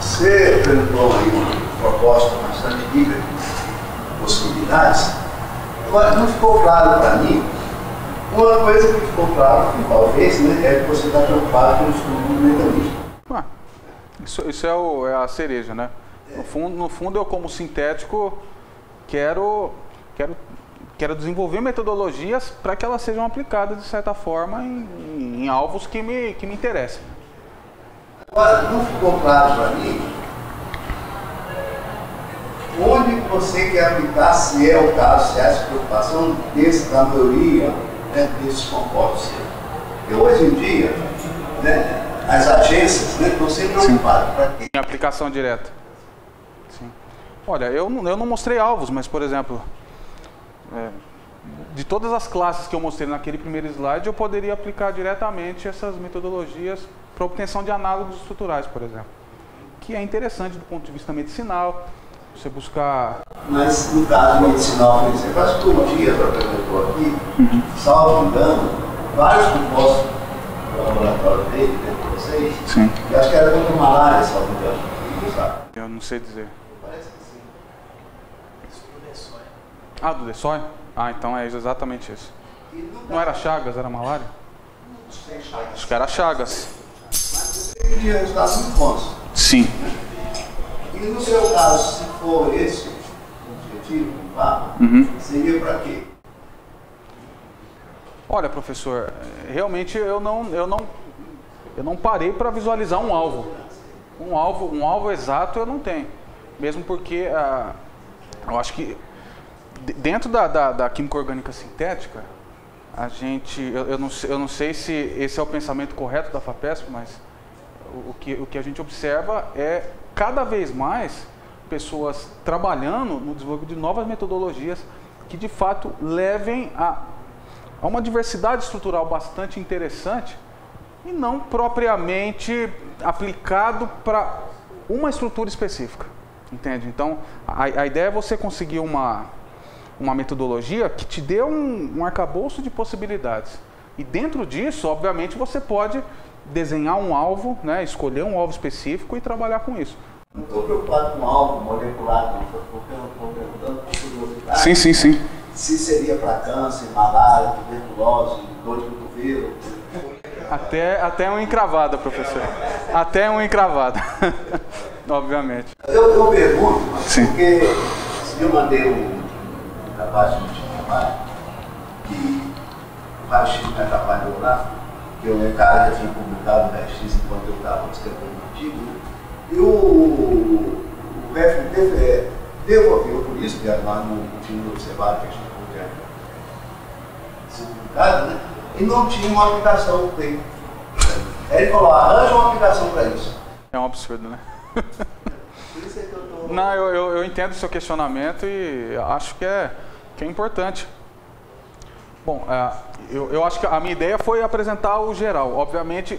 Você perguntou aí uma proposta bastante rica de possibilidades. Agora, não ficou claro para mim, uma coisa que ficou claro, talvez, né, é que você está preocupado com o estudo do mecanismo. Ué, isso é a cereja, né? É. No fundo, eu como sintético quero desenvolver metodologias para que elas sejam aplicadas, de certa forma, em alvos que me interessem. Agora, não ficou claro para mim onde você quer aplicar, se é o caso, se é essa preocupação da maioria, né, desses compostos. Porque hoje em dia, né, as agências, né, estão sempre preocupadas. Em aplicação direta. Sim. Olha, eu não mostrei alvos, mas, por exemplo, de todas as classes que eu mostrei naquele primeiro slide, eu poderia aplicar diretamente essas metodologias para obtenção de análogos estruturais, por exemplo, que é interessante do ponto de vista medicinal, você buscar... Mas no caso medicinal, por exemplo, acho que um dia eu apresentou aqui, salvo engano, vários compostos do laboratório dele, né, com vocês, sim. E acho que era contra malária, salvo engano, não sabe? Eu não sei dizer. Parece que sim. Isso do Dessoy. Ah, do Dessoy? Ah, então é exatamente isso. Não era Chagas, era malária? Não sei, Chagas. Acho que era Chagas. Mas você pedia resultados muito bons. Sim. E no seu caso, se for esse o objetivo do papo, seria para quê? Olha, professor, realmente eu não parei para visualizar um alvo. Um alvo exato eu não tenho. Mesmo porque eu acho que dentro da química orgânica sintética, a gente, eu não sei se esse é o pensamento correto da FAPESP, mas o que a gente observa é cada vez mais pessoas trabalhando no desenvolvimento de novas metodologias que de fato levem a uma diversidade estrutural bastante interessante e não propriamente aplicado para uma estrutura específica, entende? Então, a ideia é você conseguir uma metodologia que te dê um arcabouço de possibilidades. E dentro disso, obviamente, você pode desenhar um alvo, né, escolher um alvo específico e trabalhar com isso. Não estou preocupado com alvo molecular, não estou perguntando por curiosidade. Sim, sim, sim. Se seria para câncer, malária, tuberculose, dor de cotovelo. Até uma encravada, professor. Até uma encravada, obviamente. Eu pergunto, sim. Porque se eu mandei capaz de trabalho, que o Raio-X me atrapalhou lá, porque o cara já tinha publicado o Raio-X enquanto eu estava escrevendo um artigo, e o FDF devolveu por isso, que era lá no time do observado que a gente tinha publicado, né? E não tinha uma aplicação para ele. Aí ele falou: arranja uma aplicação para isso. É um absurdo, né? Por isso é que eu tô... Não, eu entendo o seu questionamento e acho que é importante. Bom, eu acho que a minha ideia foi apresentar o geral. Obviamente,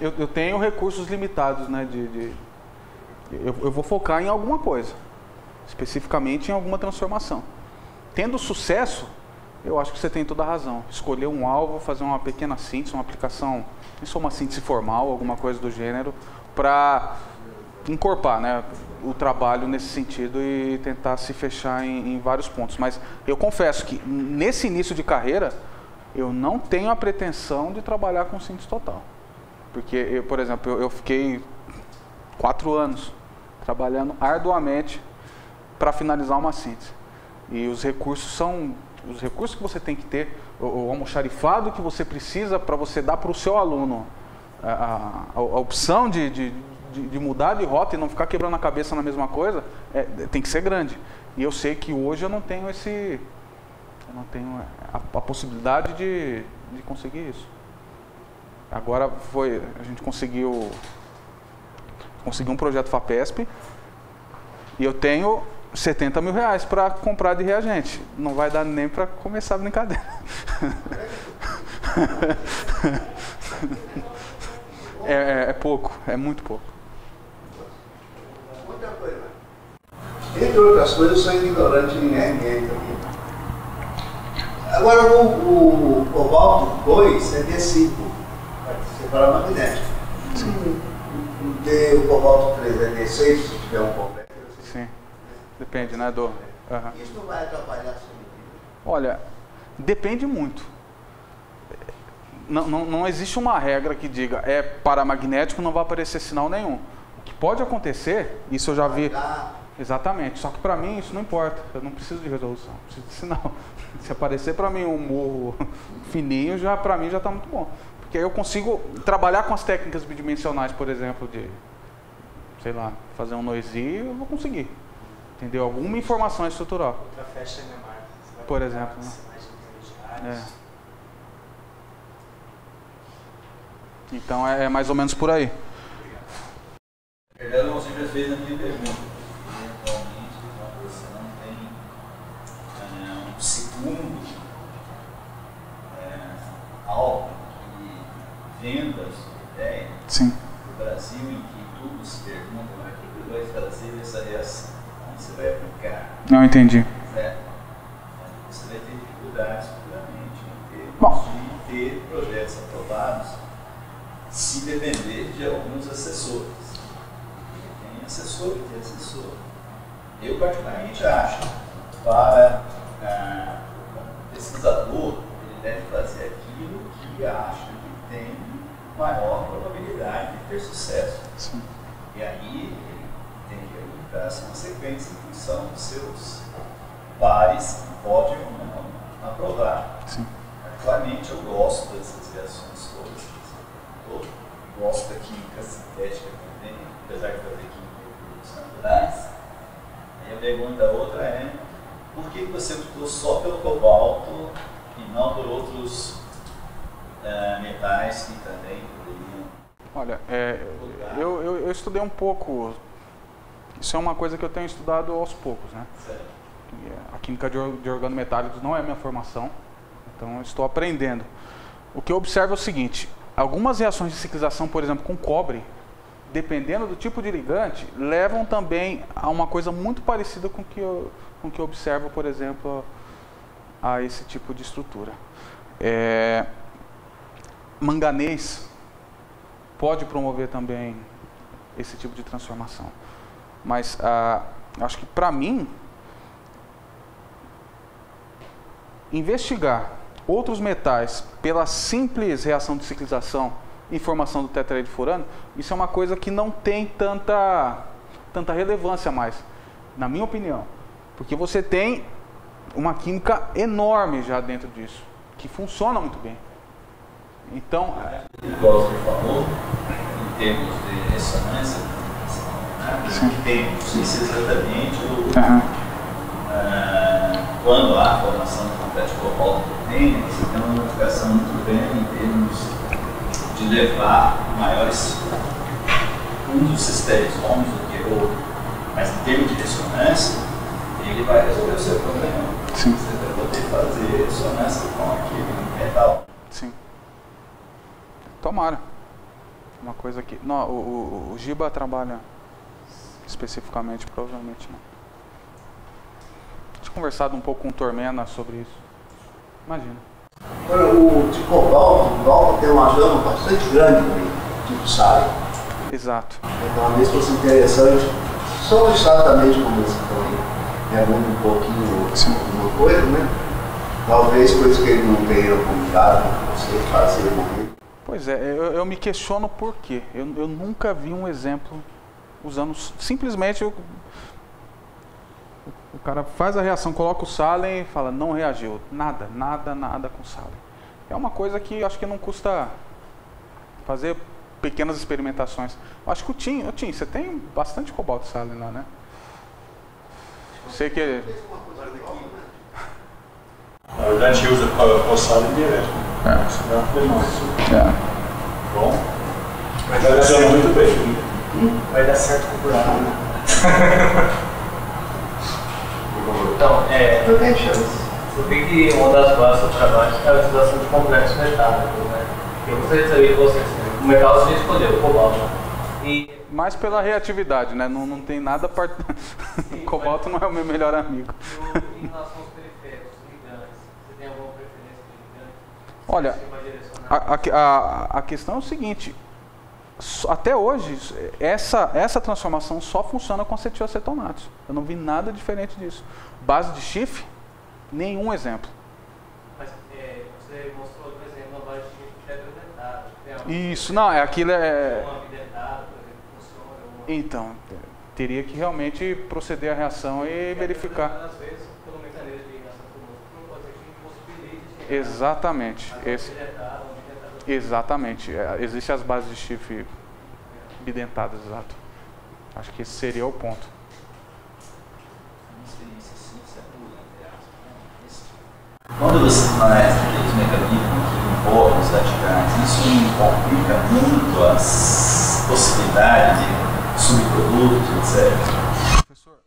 eu tenho recursos limitados, né? Eu vou focar em alguma coisa, especificamente em alguma transformação. Tendo sucesso, eu acho que você tem toda a razão. Escolher um alvo, fazer uma pequena síntese, uma aplicação, isso é uma síntese formal, alguma coisa do gênero, para encorpar, né, o trabalho nesse sentido e tentar se fechar em vários pontos. Mas eu confesso que nesse início de carreira eu não tenho a pretensão de trabalhar com síntese total. Porque, por exemplo, eu fiquei 4 anos trabalhando arduamente para finalizar uma síntese. E os recursos são... Os recursos que você tem que ter, o almoxarifado que você precisa para você dar para o seu aluno a opção de mudar de rota e não ficar quebrando a cabeça na mesma coisa, tem que ser grande. E eu sei que hoje eu não tenho a possibilidade de conseguir isso. Agora a gente conseguiu um projeto FAPESP e eu tenho 70 mil reais para comprar de reagente. Não vai dar nem para começar a brincadeira. É pouco, é muito pouco. Entre outras coisas, eu sou ignorante em RMN também. Agora, o cobalto 2 é D5, vai separar magnético. Sim. O cobalto 3 é D6, se tiver um problema. Sim, depende, né, do... Uhum. Isso não vai atrapalhar a sua vida? Olha, depende muito. Não existe uma regra que diga, é paramagnético, não vai aparecer sinal nenhum. O que pode acontecer, isso eu já vi... Exatamente, só que para mim isso não importa, eu não preciso de resolução, não preciso de sinal. Se aparecer para mim um morro fininho, já para mim já está muito bom. Porque aí eu consigo trabalhar com as técnicas bidimensionais, por exemplo, de, sei lá, fazer um noise, eu vou conseguir. Entendeu? Alguma informação estrutural. Ultrafast NMR, por exemplo. Né? É. Então é mais ou menos por aí. Obrigado. Você já fez a minha pergunta. Segundo, algo que venda a sua ideia, no Brasil em que tudo se pergunta, mas o que vai fazer essa reação? Como você vai aplicar? Não entendi. Certo? Você vai ter dificuldades, futuramente, em ter projetos aprovados, se depender de alguns assessores. Tem assessor e tem assessor. Eu, particularmente, acho para... o pesquisador, ele deve fazer aquilo que acha que tem maior probabilidade de ter sucesso. Sim. E aí ele tem que aplicar as consequências em função dos seus pares que podem ou não aprovar. Sim. Claramente eu gosto dessas reações todas, gosto da química sintética também, apesar de fazer química em produtos naturais. Aí a pergunta outra é: por que você optou só pelo cobalto e não por outros metais que também poderiam? Olha, eu estudei um pouco, isso é uma coisa que eu tenho estudado aos poucos, né? Certo. A química de organometálicos não é a minha formação, então eu estou aprendendo. O que eu observo é o seguinte: algumas reações de ciclização, por exemplo, com cobre, dependendo do tipo de ligante, levam também a uma coisa muito parecida com o que eu observo, por exemplo, a esse tipo de estrutura. Manganês pode promover também esse tipo de transformação. Mas acho que, para mim, investigar outros metais pela simples reação de ciclização e formação do tetraidrofurano, isso é uma coisa que não tem tanta relevância mais, na minha opinião. Porque você tem uma química enorme já dentro disso, que funciona muito bem. Então... Igual você falou, em termos de ressonância, não sei se exatamente quando há formação de concreto de cobalto também, você tem uma modificação muito grande em termos de levar maiores dos estereotômicos do que o outro. Mas em termos de ressonância, ele vai resolver o seu problema. Sim. Você vai poder fazer ressonância com aquele metal. Sim. Tomara. Uma coisa que... Não, o Giba trabalha especificamente, provavelmente não. Tinha conversado um pouco com o Tormena sobre isso. Imagina. Agora, o de cobalto tem uma gama bastante grande, tipo sal. Exato. Então, isso fosse interessante, só exatamente como esse também. Muda um pouquinho alguma coisa, né? Talvez coisa que ele não tenha comunicado com você, fazer morrer. Pois é, eu me questiono por quê. Eu nunca vi um exemplo usando... Simplesmente o cara faz a reação, coloca o Salen e fala, não reagiu. Nada com Salen. É uma coisa que acho que não custa fazer pequenas experimentações. Acho que o Tim, você tem bastante cobalto Salen lá, né? Sei que... Na verdade, a gente usa o Salen direto. Bom, vai dar certo muito bem. Vai dar certo com o furano. Então, não tem chance. Eu vi que uma das bases do trabalho é a utilização de complexos metálicos, né? Eu gostaria de saber de vocês, o metal você escolheu, o cobalto. Mais pela reatividade, né? Não tem nada... Sim, cobalto não é o meu melhor amigo. Em relação aos periféricos, ligantes, você tem alguma preferência de ligantes? Olha, a questão é o seguinte. Até hoje, essa transformação só funciona com acetilacetonatos. Eu não vi nada diferente disso. Base de chifre, nenhum exemplo. Mas você mostrou, por exemplo, uma base de chifre tetraidrofurano, isso, não, aquilo é... Então, teria que realmente proceder à reação e verificar. Às vezes, pelo mecanismo de ligação do músculo, pode ser que impossibilite. Exatamente. Exatamente. Existem as bases de chifre bidentadas, exato. Acho que esse seria o ponto. Quando você faz os mecanismos envolvidos radicais, isso complica muito as possibilidades de subprodutos, etc. Professor,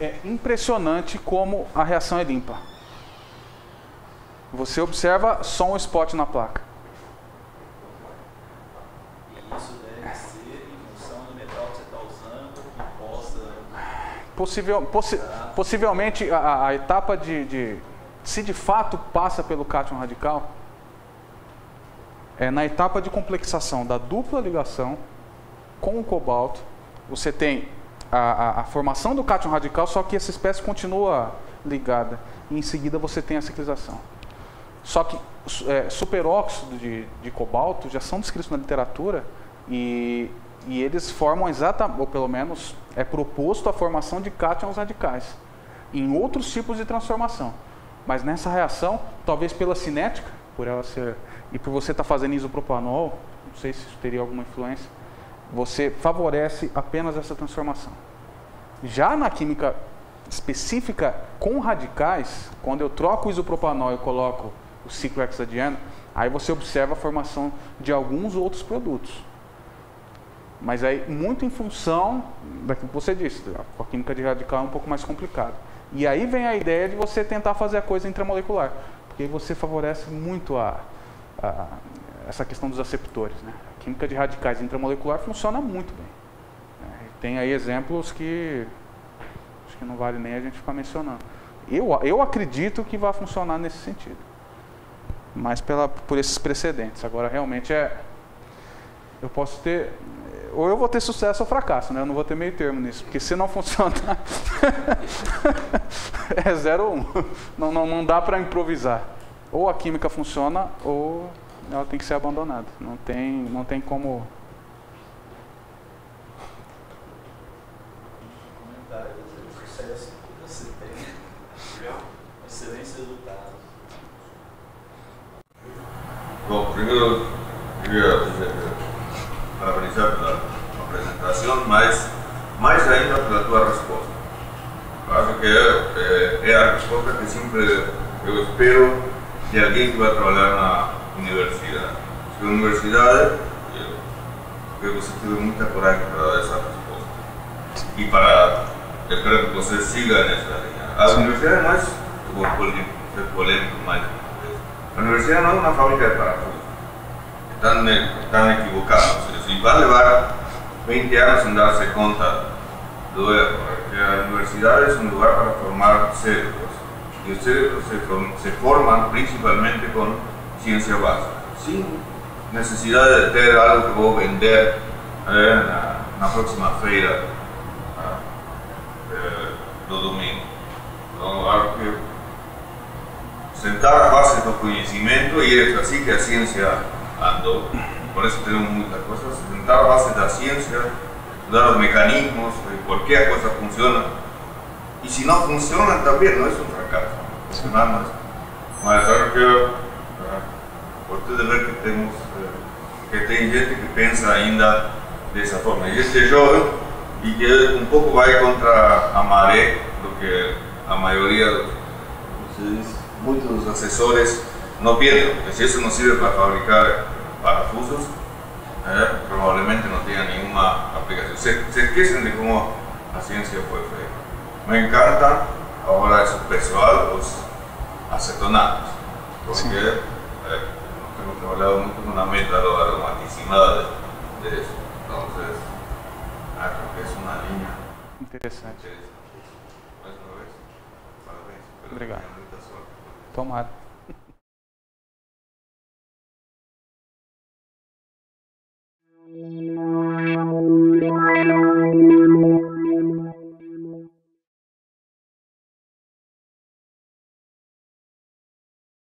é impressionante como a reação é limpa. Você observa só um spot na placa. E isso deve ser em função do metal que você está usando, que possa... Possivelmente a etapa de... Se de fato passa pelo cátion radical, é na etapa de complexação da dupla ligação com o cobalto, você tem a formação do cátion radical, só que essa espécie continua ligada. E em seguida você tem a ciclização. Só que superóxido de cobalto já são descritos na literatura e eles formam exatamente, ou pelo menos é proposto a formação de cátions radicais em outros tipos de transformação. Mas nessa reação, talvez pela cinética, por ela ser, e por você estar fazendo isopropanol, não sei se isso teria alguma influência, você favorece apenas essa transformação. Já na química específica com radicais, quando eu troco o isopropanol e coloco o ciclo hexadiano, aí você observa a formação de alguns outros produtos. Mas aí muito em função daquilo que você disse, a química de radical é um pouco mais complicada. E aí vem a ideia de você tentar fazer a coisa intramolecular, porque aí você favorece muito essa questão dos aceptores, né? A química de radicais intramolecular funciona muito bem. Tem aí exemplos que acho que não vale nem a gente ficar mencionando. Eu acredito que vai funcionar nesse sentido, mas por esses precedentes. Agora realmente eu posso ter... Ou eu vou ter sucesso ou fracasso, né? Eu não vou ter meio termo nisso, porque se não funcionar, é 0 ou 1. Não dá para improvisar. Ou a química funciona, ou ela tem que ser abandonada. Não tem como... Excelentes resultados. Bom, primeiro eu queria parabenizar pela apresentação, mas mais ainda pela tua resposta. Acho que é a resposta que sempre eu espero de alguém que vai trabalhar na universidade. Na universidade, eu você teve muita coragem para dar essa resposta. E espero que você siga nessa linha. A universidade é mais polêmico, mas a universidade não é uma fábrica de parafusos. Estão equivocados. E vai levar 20 anos sem dar-se conta do erro, porque a universidade é um lugar para formar cérebros. E os cérebros se formam principalmente com ciência básica, sem necessidade de ter algo que vou vender na próxima feira do domingo. Então, acho que sentar a base do conhecimento, e é assim que a ciência andou. Por isso tenemos muchas cosas, sentar a base da ciencia, estudar los mecanismos, por qué la cosa funciona. Y si no funciona también, no es un fracaso, es un arma. Mas creo que, por todo ver que tenemos, que tem gente que piensa ainda de esa forma. Y este joven, y que un poco va contra a maré, lo que a mayoría de muchos asesores no pierden, porque si eso no sirve para fabricar parafusos, probablemente no tenga ninguna aplicación. Se esquecen de cómo la ciencia fue feita. Me encanta ahora eso personal, los acetonatos, porque hemos trabalhado mucho con una método aromatizada de eso. Entonces, creo que es una línea. interessante. Mais uma vez, parabéns. Obrigado. Tomara.